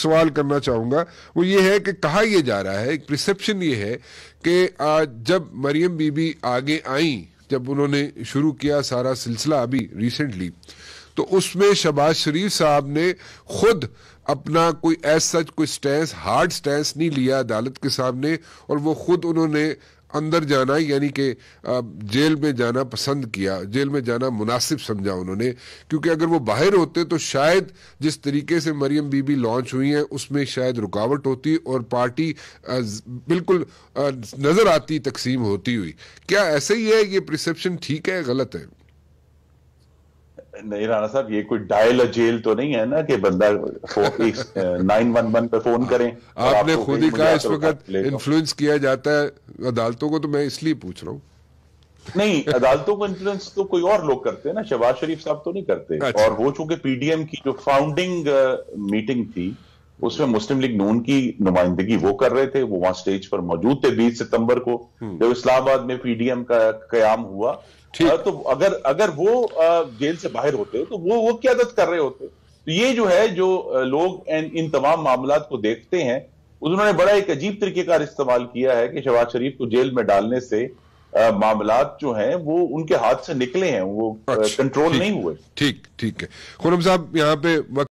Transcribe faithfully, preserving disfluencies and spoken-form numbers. सवाल करना चाहूँगा, वो ये है कि कहा यह जा रहा है, एक परसेप्शन ये है कि आज जब मरियम बीबी आगे आई, जब उन्होंने शुरू किया सारा सिलसिला अभी रिसेंटली, तो उसमें शहबाज शरीफ साहब ने खुद अपना कोई ऐसा कोई स्टैंस, हार्ड स्टैंस नहीं लिया अदालत के सामने, और वो खुद उन्होंने अंदर जाना यानी कि जेल में जाना पसंद किया, जेल में जाना मुनासिब समझा उन्होंने, क्योंकि अगर वो बाहर होते तो शायद जिस तरीके से मरियम बीबी लॉन्च हुई हैं उसमें शायद रुकावट होती और पार्टी बिल्कुल नज़र आती तकसीम होती हुई। क्या ऐसे ही है, ये परसेप्शन ठीक है गलत है? नहीं राणा साहब, ये कोई डायल जेल तो नहीं है ना कि बंदा नाइन वन वन पे फोन करें। आपने खुद ही कहा इस वक्त इन्फ्लुएंस किया जाता है अदालतों को, तो मैं इसलिए पूछ रहा हूँ। नहीं, अदालतों को इन्फ्लुएंस तो कोई और लोग करते हैं ना, शहबाज शरीफ साहब तो नहीं करते। अच्छा। और वो चूंकि पीडीएम की जो फाउंडिंग मीटिंग थी उसमें मुस्लिम लीग नून की नुमाइंदगी वो कर रहे थे, वो वहां स्टेज पर मौजूद थे बीस सितंबर को जब इस्लामाबाद में पीडीएम का कयाम हुआ। तो अगर अगर वो जेल से बाहर होते तो वो वो क्यादत कर रहे होते। तो ये जो है, जो लोग इन तमाम मामलात को देखते हैं, उन्होंने बड़ा एक अजीब तरीके का इस्तेमाल किया है कि शहबाज शरीफ को जेल में डालने से मामलात जो हैं वो उनके हाथ से निकले हैं, वो कंट्रोल नहीं हुए। ठीक ठीक है खुरम साहब, यहाँ पे